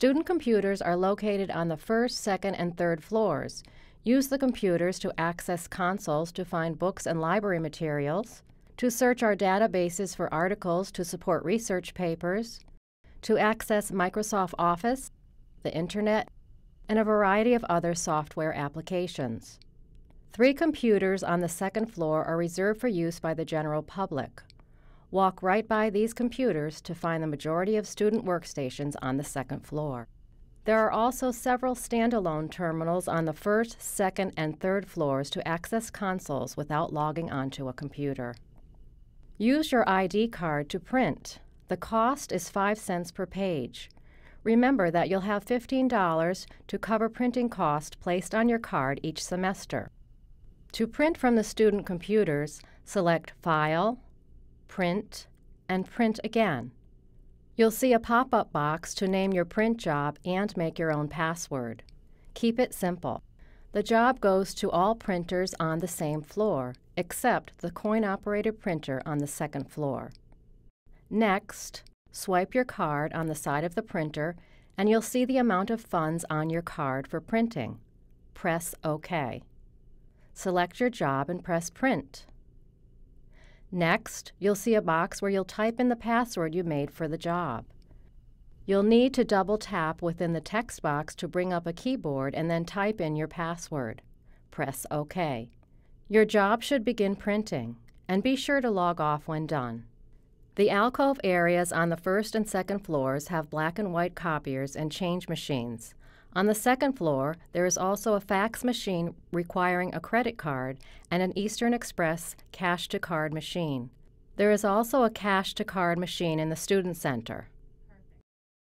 Student computers are located on the first, second, and third floors. Use the computers to access consoles to find books and library materials, to search our databases for articles to support research papers, to access Microsoft Office, the Internet, and a variety of other software applications. 3 computers on the second floor are reserved for use by the general public. Walk right by these computers to find the majority of student workstations on the second floor. There are also several standalone terminals on the first, second, and third floors to access consoles without logging onto a computer. Use your ID card to print. The cost is 5 cents per page. Remember that you'll have $15 to cover printing costs placed on your card each semester. To print from the student computers, select File, Print, and Print Again. You'll see a pop-up box to name your print job and make your own password. Keep it simple. The job goes to all printers on the same floor, except the coin-operated printer on the second floor. Next, swipe your card on the side of the printer, and you'll see the amount of funds on your card for printing. Press OK. Select your job and press Print. Next, you'll see a box where you'll type in the password you made for the job. You'll need to double-tap within the text box to bring up a keyboard and then type in your password. Press OK. Your job should begin printing, and be sure to log off when done. The alcove areas on the first and second floors have black and white copiers and change machines. On the second floor, there is also a fax machine requiring a credit card and an Eastern Express cash-to-card machine. There is also a cash-to-card machine in the student center.